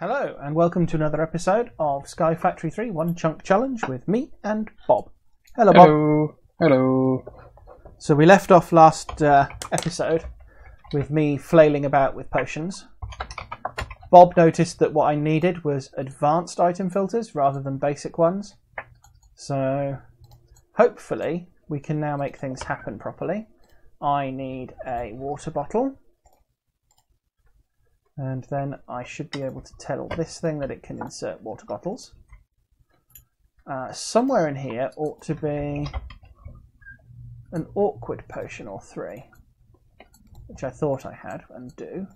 Hello and welcome to another episode of Sky Factory 3 One Chunk Challenge with me and Bob. Hello, Bob. Hello. Hello. So we left off last episode with me flailing about with potions. Bob noticed that what I needed was advanced item filters rather than basic ones. So hopefully we can now make things happen properly. I need a water bottle. And then I should be able to tell this thing that it can insert water bottles. Somewhere in here ought to be an awkward potion or three, which I thought I had and do.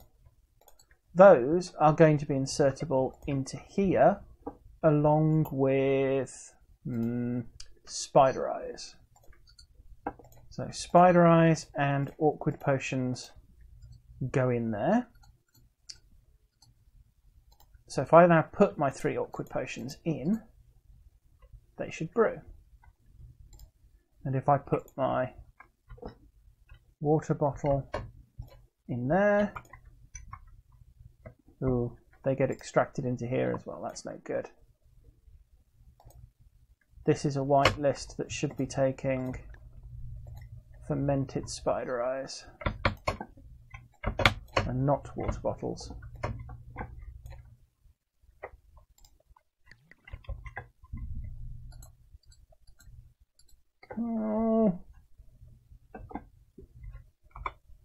Those are going to be insertable into here along with spider eyes. So spider eyes and awkward potions go in there. So if I now put my three awkward potions in, they should brew. And if I put my water bottle in there, ooh, they get extracted into here as well. That's no good. This is a white list that should be taking fermented spider eyes and not water bottles.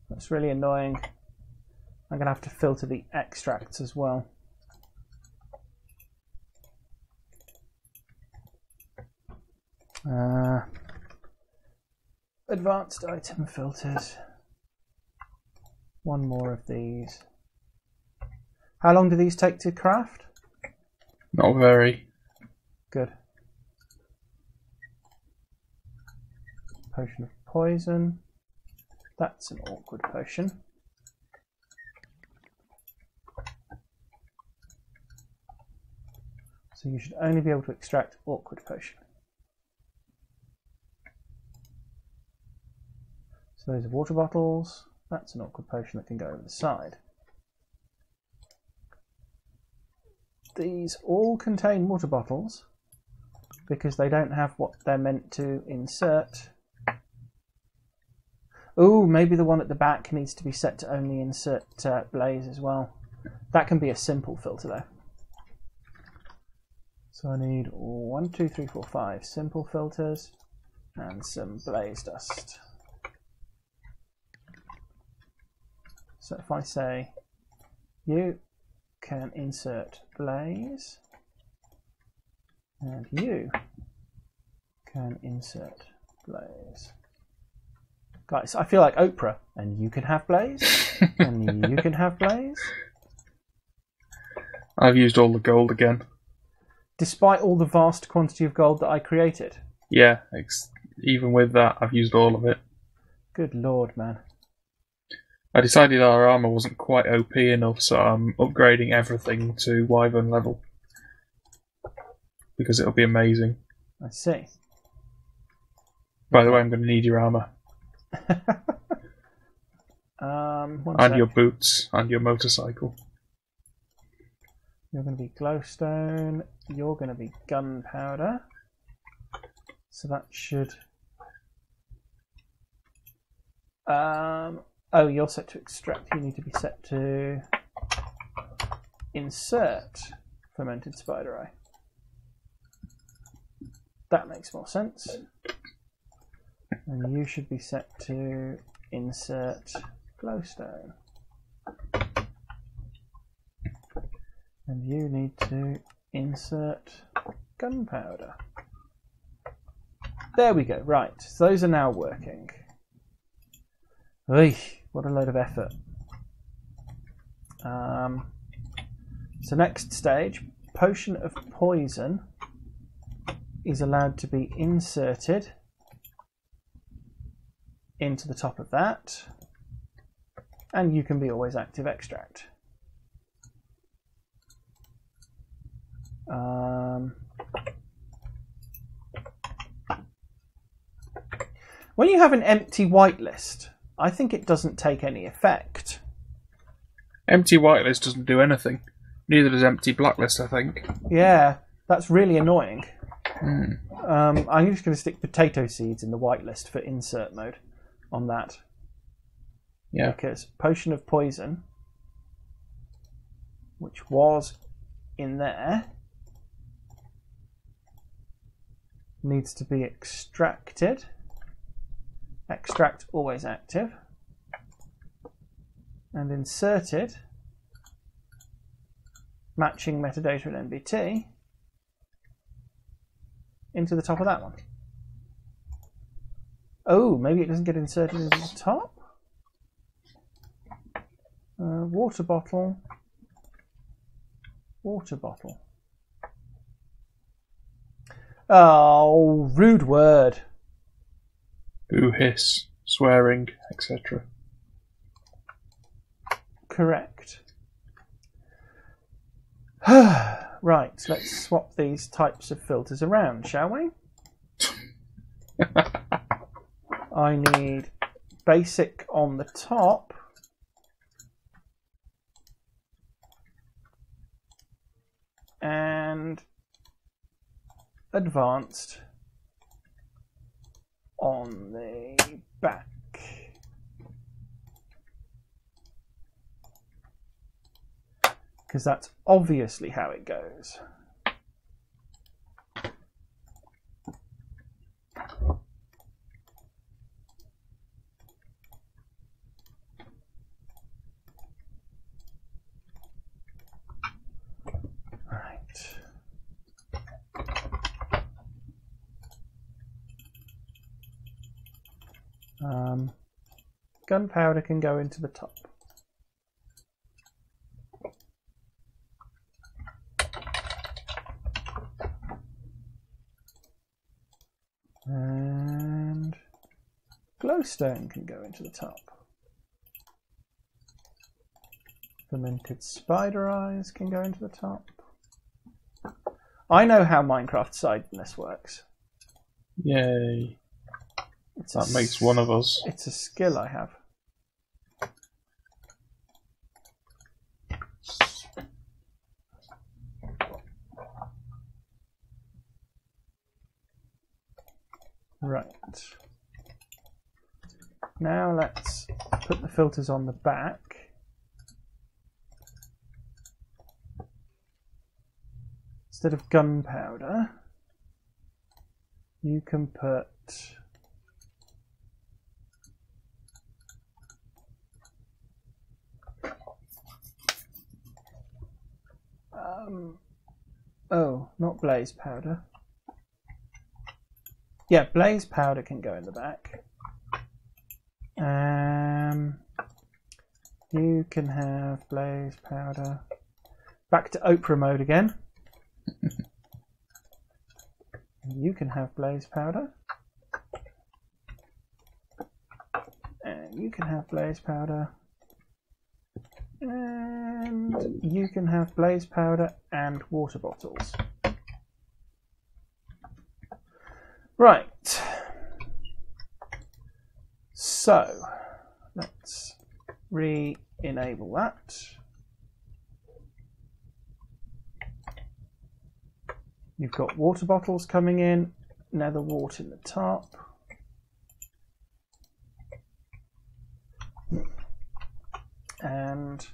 That's really annoying. I'm going to have to filter the extracts as well. Advanced item filters. One more of these. How long do these take to craft? Not very. Good. Potion of poison. That's an awkward potion. So you should only be able to extract awkward potion. So those are water bottles. That's an awkward potion that can go over the side. These all contain water bottles because they don't have what they're meant to insert. Ooh, maybe the one at the back needs to be set to only insert blaze as well. That can be a simple filter though. So I need 1, 2, 3, 4, 5 simple filters and some blaze dust. So if I say you can insert blaze and you can insert blaze. Guys, I feel like Oprah, and you can have blaze, and you can have blaze. I've used all the gold again. Despite all the vast quantity of gold that I created? Yeah, even with that, I've used all of it. Good lord, man. I decided our armour wasn't quite OP enough, so I'm upgrading everything to Wyvern level. Because it'll be amazing. I see. By the way, I'm going to need your armour. And your boots and your motorcycle. You're going to be glowstone, you're going to be gunpowder, so that should oh, you're set to extract, you need to be set to insert fermented spider eye. That makes more sense. And you should be set to insert glowstone. And you need to insert gunpowder. There we go, right. So those are now working. Eesh, what a load of effort. So next stage, potion of poison is allowed to be inserted into the top of that, and you can be always active extract. When you have an empty whitelist, I think it doesn't take any effect. Empty whitelist doesn't do anything. Neither does empty blacklist, I think. Yeah, that's really annoying. Mm. I'm just going to stick potato seeds in the whitelist for insert mode on that. Yeah. Because potion of poison, which was in there, needs to be extracted. Extract always active. And inserted, matching metadata and NBT into the top of that one. Oh, maybe it doesn't get inserted into the top? Water bottle. Water bottle. Oh, rude word. Boo, hiss, swearing, etc. Correct. Right, let's swap these types of filters around, shall we? I need basic on the top. And advanced on the back. Because that's obviously how it goes. Gunpowder can go into the top. And glowstone can go into the top. Fermented spider eyes can go into the top. I know how Minecraft sidedness works. Yay. That makes one of us. It's a skill I have. Right. Now let's put the filters on the back. Instead of gunpowder, you can put oh, not blaze powder. Yeah, blaze powder can go in the back. You can have blaze powder. Back to Oprah mode again. You can have blaze powder. And you can have blaze powder. And you can have blaze powder and water bottles. Right. So let's re-enable that. You've got water bottles coming in, nether wart in the top. And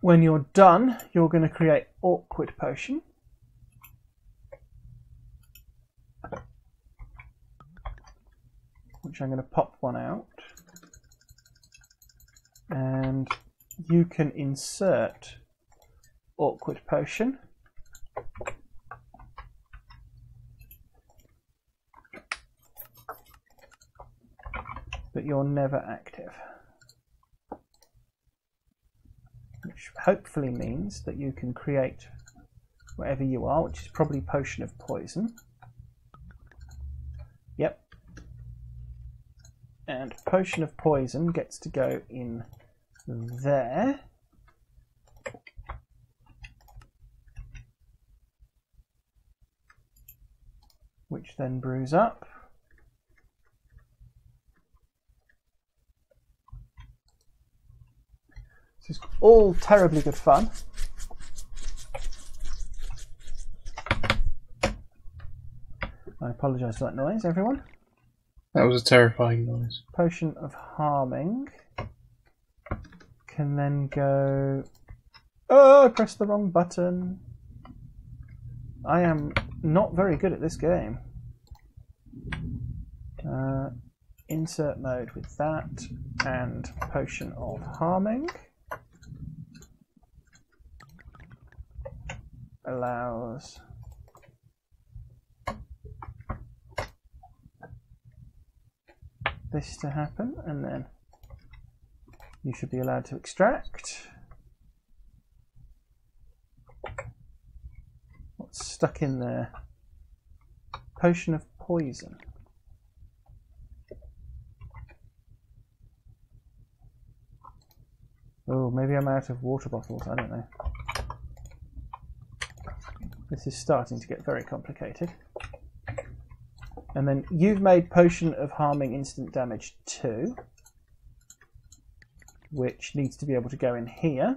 when you're done, you're going to create awkward potion. Which I'm going to pop one out. And you can insert awkward potion. But you're never active. Which hopefully means that you can create whatever you are, which is probably potion of poison. Yep. And potion of poison gets to go in there. Which then brews up. This is all terribly good fun. I apologise for that noise, everyone. That was a terrifying noise. Potion of Harming can then go... Oh, I pressed the wrong button. I am not very good at this game. Insert mode with that and Potion of Harming allows this to happen, and then you should be allowed to extract. What's stuck in there? Potion of Poison. Oh, maybe I'm out of water bottles, I don't know. This is starting to get very complicated. And then you've made Potion of Harming instant damage 2, which needs to be able to go in here.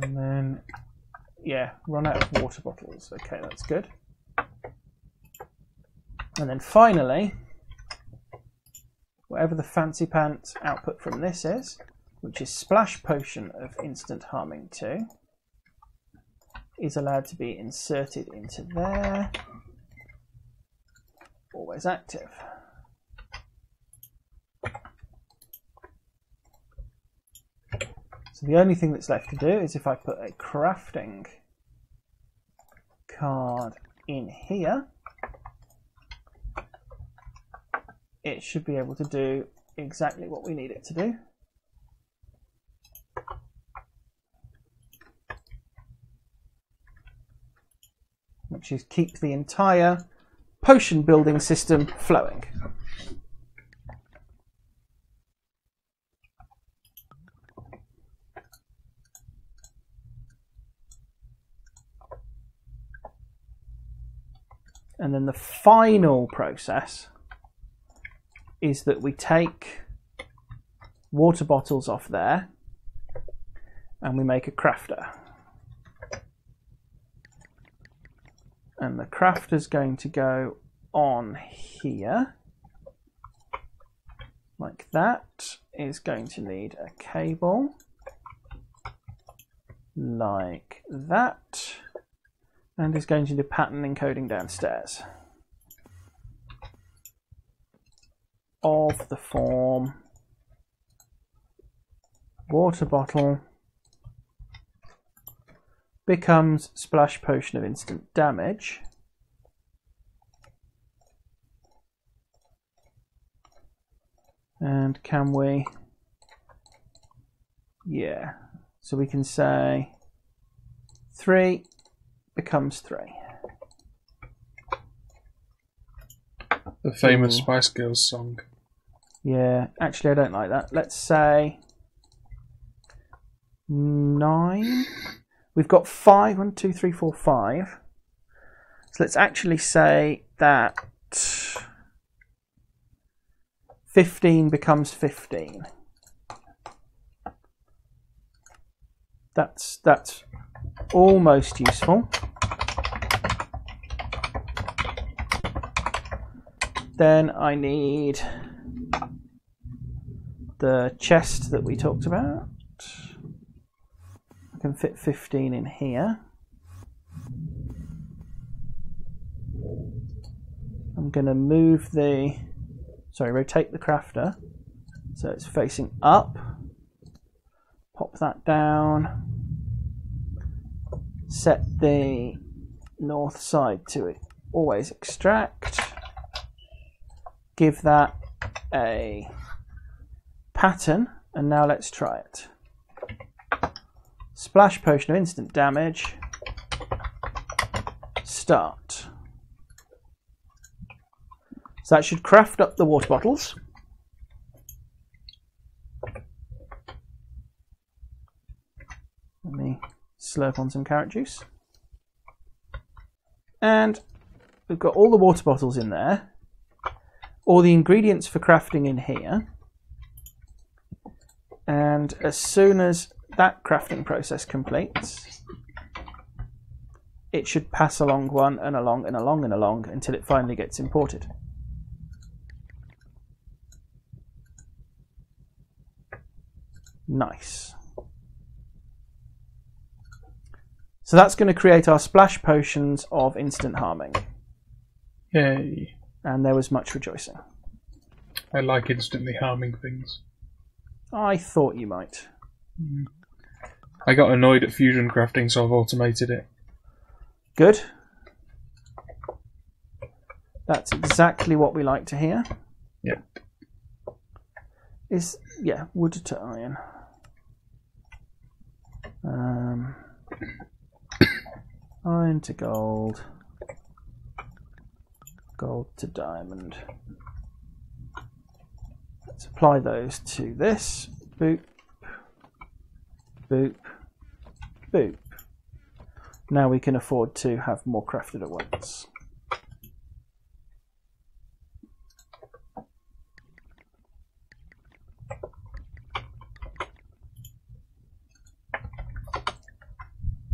And then, yeah, run out of water bottles. Okay, that's good. And then finally, whatever the fancy pants output from this is, which is Splash Potion of Instant Harming 2, is allowed to be inserted into there. Always active. So the only thing that's left to do is if I put a crafting card in here, it should be able to do exactly what we need it to do. Which is keep the entire potion building system flowing. And then the final process is that we take water bottles off there and we make a crafter. And the crafter's going to go on here. Like that is going to need a cable. Like that. And it's going to do pattern encoding downstairs of the form water bottle becomes Splash Potion of Instant Damage, and can we, yeah, so we can say 3 becomes 3. The famous Spice Girls song. Yeah, actually I don't like that. Let's say 9. We've got 5. 1, 2, 3, 4, 5. So let's actually say that 15 becomes 15. That's almost useful. Then I need the chest that we talked about. I can fit 15 in here. I'm going to move the, sorry, rotate the crafter so it's facing up. Pop that down. Set the north side to it. Always extract. Give that a pattern, and now let's try it. Splash Potion of Instant Damage. Start. So that should craft up the water bottles. slurp on some carrot juice. And we've got all the water bottles in there, all the ingredients for crafting in here. And as soon as that crafting process completes, it should pass along one and along and along and along until it finally gets imported. Nice. So that's going to create our splash potions of instant harming. Yay. And there was much rejoicing. I like instantly harming things. I thought you might. I got annoyed at fusion crafting, so I've automated it. Good. That's exactly what we like to hear. Yep. Is, yeah, wood to iron. Iron to gold. Gold to diamond. Let's apply those to this. Boop. Boop. Boop. Now we can afford to have more crafted at once.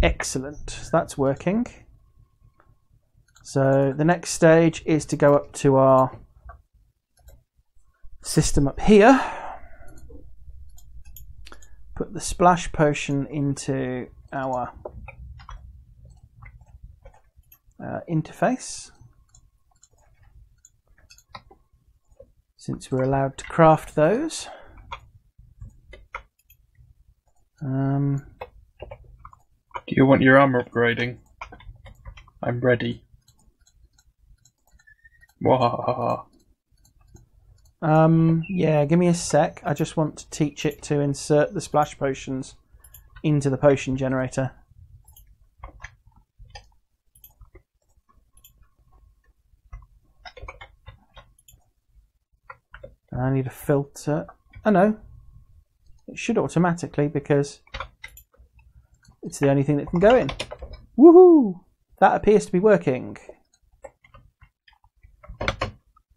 Excellent, so that's working. So the next stage is to go up to our system up here, put the splash potion into our interface. Since we're allowed to craft those, do you want your armor upgrading? I'm ready. Wahahaha. Yeah, give me a sec. I just want to teach it to insert the splash potions into the potion generator. I need a filter. Oh no, it should automatically because it's the only thing that can go in. Woohoo! That appears to be working.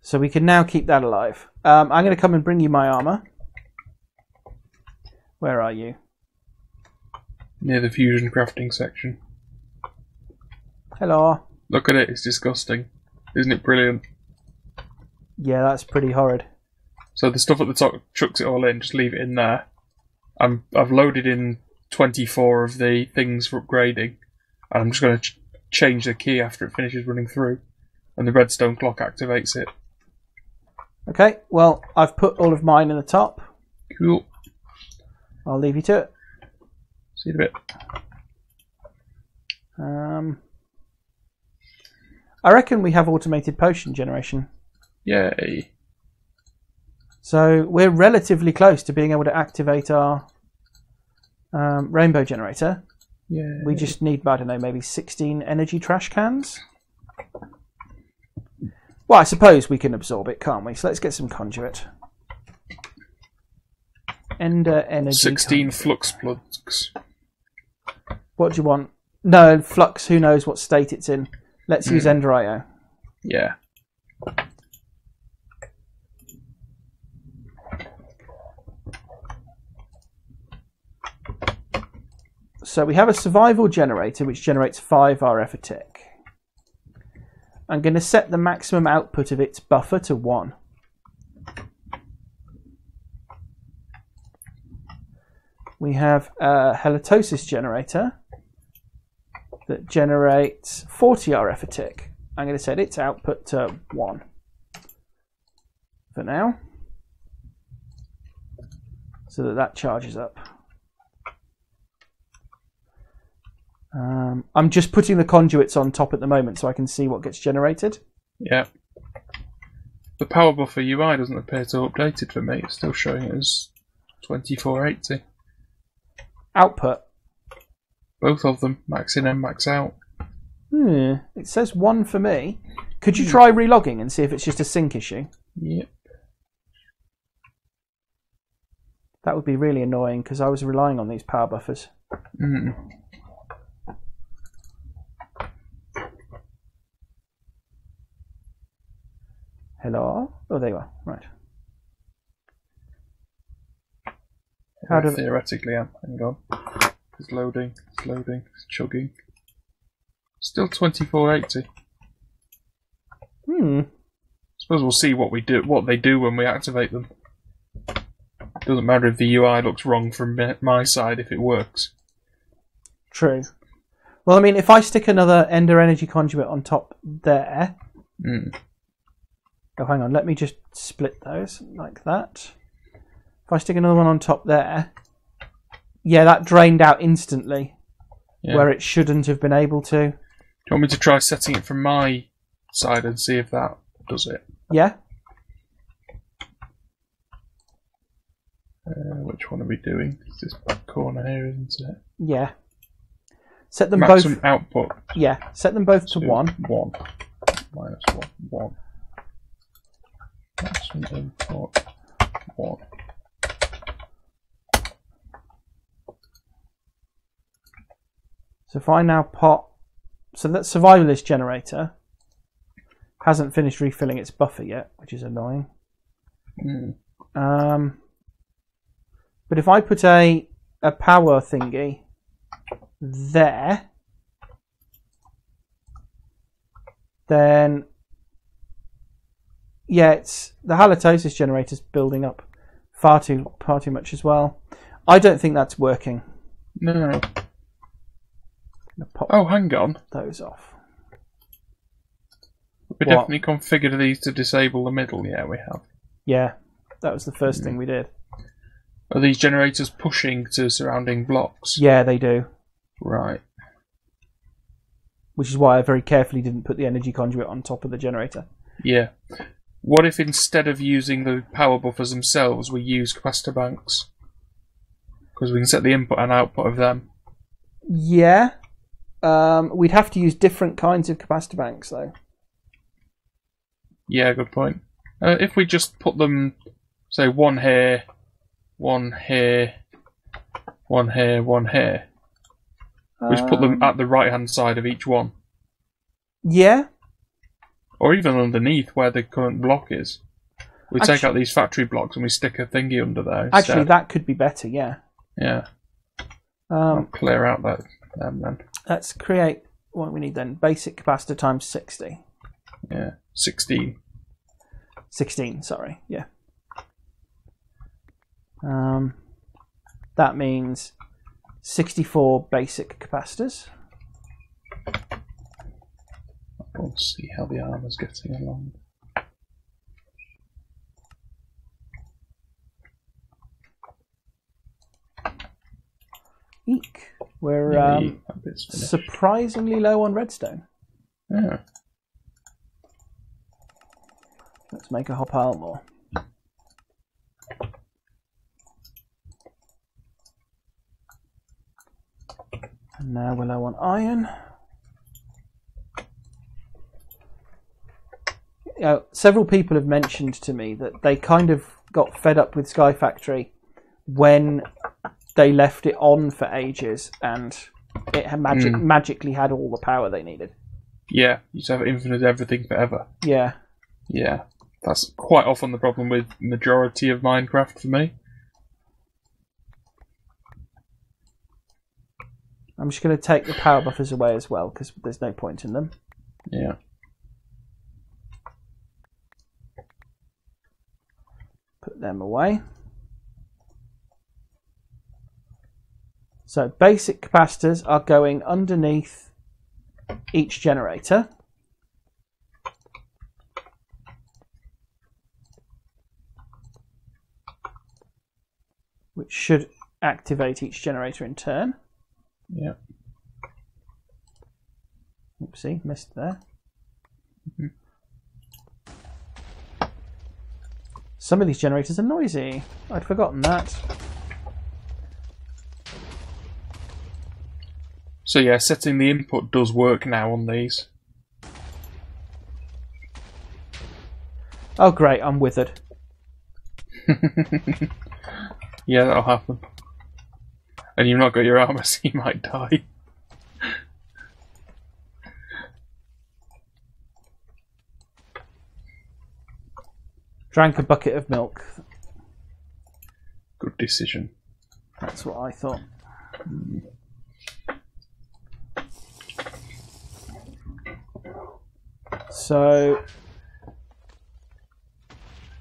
So we can now keep that alive. I'm going to come and bring you my armor. Where are you? Near the fusion crafting section. Hello. Look at it, it's disgusting. Isn't it brilliant? Yeah, that's pretty horrid. So the stuff at the top chucks it all in, just leave it in there. I've loaded in 24 of the things for upgrading, and I'm just going to change the key after it finishes running through, and the redstone clock activates it. Okay, well, I've put all of mine in the top. Cool. I'll leave you to it. See you in a bit. I reckon we have automated potion generation. Yay. So we're relatively close to being able to activate our rainbow generator. Yay. We just need, I don't know, maybe 16 energy trash cans. Well, I suppose we can absorb it, can't we? So let's get some conduit. Ender energy. 16 flux plugs. What do you want? No, flux, who knows what state it's in. Let's use Ender IO. Yeah. So we have a survival generator which generates 5 RF a tick. I'm going to set the maximum output of its buffer to 1. We have a halitosis generator that generates 40 RF a tick. I'm going to set its output to 1 for now, so that that charges up. I'm just putting the conduits on top at the moment so I can see what gets generated. Yeah. The power buffer UI doesn't appear to have updated for me. It's still showing as 2480. Output? Both of them. Max in and max out. Hmm. It says 1 for me. Could you try relogging and see if it's just a sync issue? Yep. That would be really annoying because I was relying on these power buffers. Hello? Oh, there you are. Right. How do theoretically I am. Hang on. It's loading. It's loading. It's chugging. Still 2480. Hmm. I suppose we'll see what we do, what they do when we activate them. Doesn't matter if the UI looks wrong from my side if it works. True. Well, I mean, if I stick another Ender Energy Conduit on top there. Mm. Oh, hang on. Let me just split those like that. If I stick another one on top there, yeah, that drained out instantly, yeah, where it shouldn't have been able to. Do you want me to try setting it from my side and see if that does it? Yeah. Which one are we doing? It's this back corner here, isn't it? Yeah. Set them both. Maximum output. Yeah. Set them both to one. One. Minus one. One. Maximum input. One. So if I now pop, so that survivalist generator hasn't finished refilling its buffer yet, which is annoying. Mm. But if I put a power thingy there, then yeah, it's the halitosis generator's building up far too much as well. I don't think that's working. No. Pop, oh, hang on. Those off. We definitely configured these to disable the middle. Yeah, we have. Yeah, that was the first thing we did. Are these generators pushing to surrounding blocks? Yeah, they do. Right. Which is why I very carefully didn't put the energy conduit on top of the generator. Yeah. What if instead of using the power buffers themselves, we use capacitor banks? Because we can set the input and output of them. Yeah. We'd have to use different kinds of capacitor banks, though. Yeah, good point. If we just put them, say, one here, one here, one here, one here. We just put them at the right-hand side of each one. Yeah. Or even underneath where the current block is. We actually, take out these factory blocks and we stick a thingy under there. Actually, instead. That could be better, yeah. Yeah. I'll clear out that. Then. Let's create what we need then. Basic capacitor times 60. Yeah, 16. 16, sorry, yeah. That means 64 basic capacitors. I'll see how the armor's getting along. Eek. We're surprisingly low on redstone. Yeah. Let's make a whole pile more. And now we're low on iron. You know, several people have mentioned to me that they kind of got fed up with Sky Factory when they left it on for ages, and it had magically had all the power they needed. Yeah, you just have infinite everything forever. Yeah. Yeah. That's quite often the problem with majority of Minecraft for me. I'm just going to take the power buffers away as well, because there's no point in them. Yeah. Put them away. So basic capacitors are going underneath each generator. Which should activate each generator in turn. Yeah. Oopsie, missed there. Mm-hmm. Some of these generators are noisy. I'd forgotten that. So yeah, setting the input does work now on these. Oh great, I'm withered. Yeah, that'll happen. And you've not got your armor, so you might die. Drank a bucket of milk. Good decision. That's what I thought. Mm. So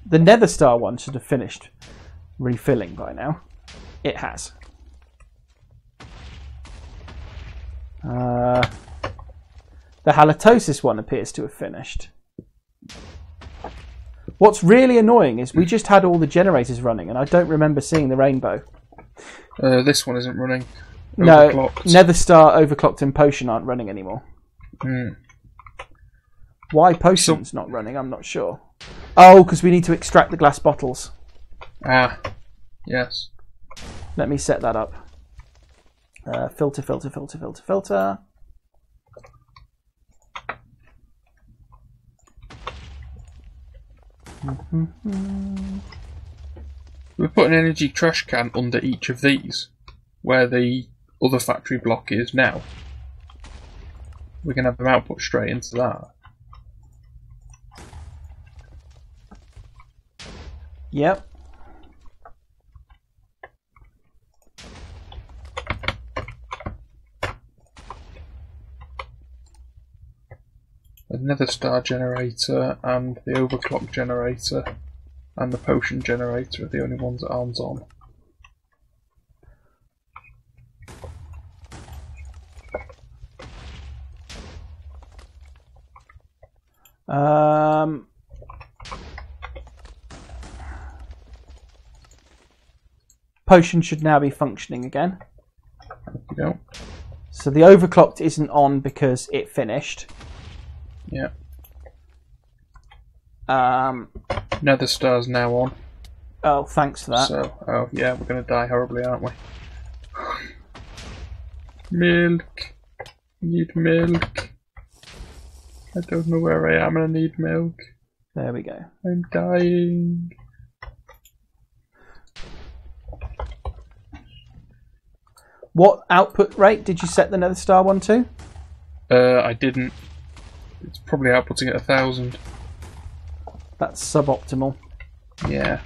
the Nether Star one should have finished refilling by now. It has. The halitosis one appears to have finished. What's really annoying is we just had all the generators running and I don't remember seeing the rainbow. This one isn't running. Overclocked. No, Nether Star, Overclocked and Potion aren't running anymore. Mm. Why Potion's not running, I'm not sure. Oh, because we need to extract the glass bottles. Ah, yes. Let me set that up. Filter, filter, filter, filter, filter. We put an energy trash can under each of these, where the other factory block is now. We can have them output straight into that. Yep. Nether Star generator and the overclock generator and the potion generator are the only ones that aren't on. Potion should now be functioning again. Yep. So the overclocked isn't on because it finished. Yeah. Nether Star's now on. Oh, thanks for that. So, oh yeah, we're gonna die horribly, aren't we? Milk. Need milk. I don't know where I am and I need milk. There we go. I'm dying. What output rate did you set the Nether Star one to? I didn't. It's probably outputting at 1,000. That's suboptimal. Yeah.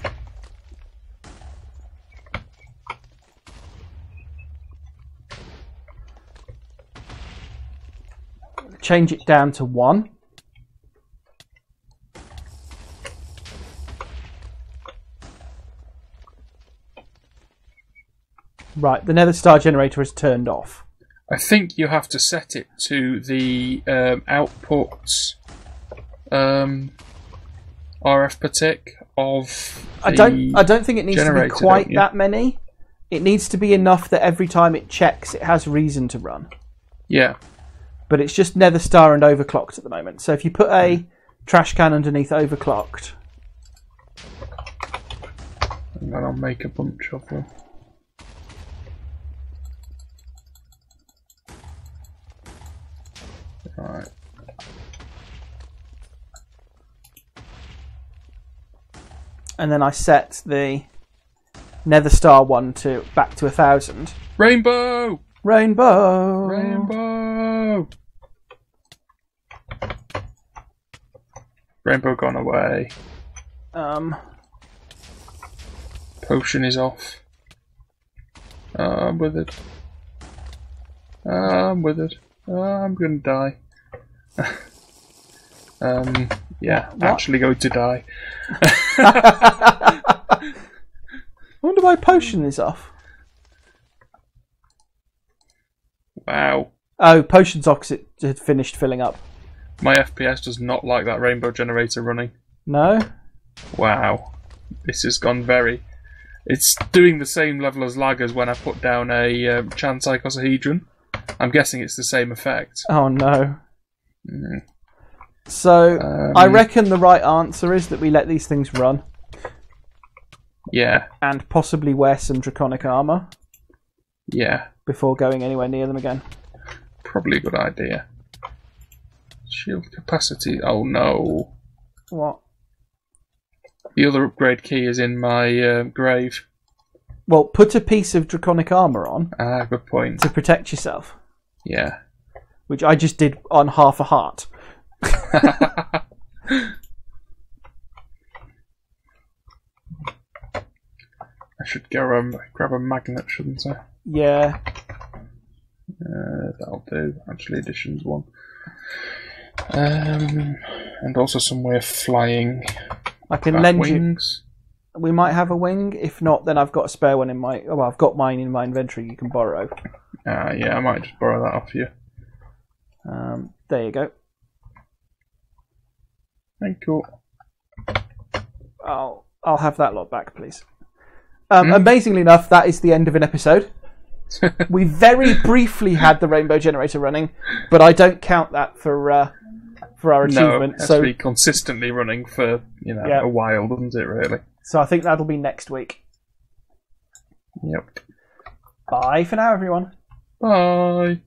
Change it down to 1. Right, the Nether Star generator is turned off. I think you have to set it to the outputs RF per tick of the I don't think it needs to be quite that many. It needs to be enough that every time it checks, it has reason to run. Yeah. But it's just Nether Star and Overclocked at the moment. So if you put a trash can underneath Overclocked, and then I'll make a bunch of them. Right. And then I set the Nether Star one to back to 1,000. Rainbow! Rainbow! Rainbow! Rainbow gone away. Potion is off. I'm withered. I'm withered. I'm gonna die. Yeah, what? Actually going to die. I wonder why potion is off. Wow. Oh, potion's off because it had finished filling up. My FPS does not like that rainbow generator running. No? Wow. This has gone very... It's doing the same level as lag as when I put down a Chan Icosahedron. I'm guessing it's the same effect. Oh no. Mm. So, I reckon the right answer is that we let these things run. Yeah. And possibly wear some draconic armour. Yeah. Before going anywhere near them again. Probably a good idea. Shield capacity. Oh no. What? The other upgrade key is in my grave. Well, put a piece of draconic armour on. Ah, good point. To protect yourself. Yeah. Which I just did on half a heart. grab a magnet, shouldn't I? Yeah. That'll do. Actually, additions one. And also some way of flying. I can lend wings. You. We might have a wing. If not, then I've got a spare one in my. Oh, well, I've got mine in my inventory. You can borrow. Yeah, I might just borrow that off you. There you go. Thank you. I'll have that lot back, please. Amazingly enough, that is the end of an episode. We very briefly had the rainbow generator running, but I don't count that for our achievement. No, it has to be consistently running for a while, doesn't it? Really. So I think that'll be next week. Yep. Bye for now, everyone. Bye.